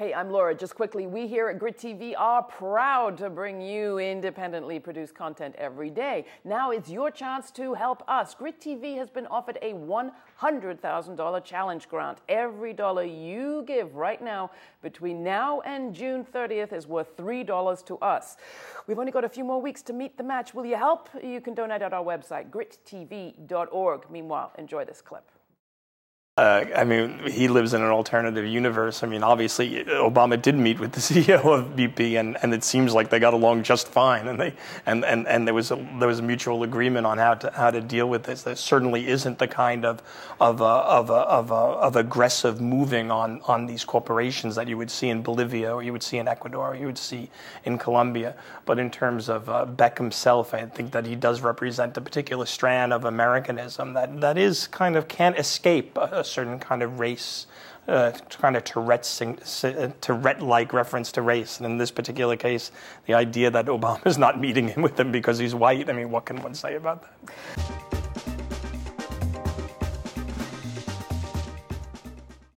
Hey, I'm Laura. Just quickly, we here at GRIT TV are proud to bring you independently produced content every day. Now it's your chance to help us. GRIT TV has been offered a $100,000 challenge grant. Every dollar you give right now between now and June 30th is worth $3 to us. We've only got a few more weeks to meet the match. Will you help? You can donate at our website, grittv.org. Meanwhile, enjoy this clip. He lives in an alternative universe. Obviously, Obama did meet with the CEO of BP, and it seems like they got along just fine, and there was a mutual agreement on how to deal with this. There certainly isn't the kind of aggressive moving on these corporations that you would see in Bolivia, or you would see in Ecuador, or you would see in Colombia. But in terms of Beck himself, I think that he does represent a particular strand of Americanism that is kind of can't escape a certain kind of race, kind of Tourette-like reference to race. And in this particular case, the idea that Obama's not meeting him with them because he's white, what can one say about that?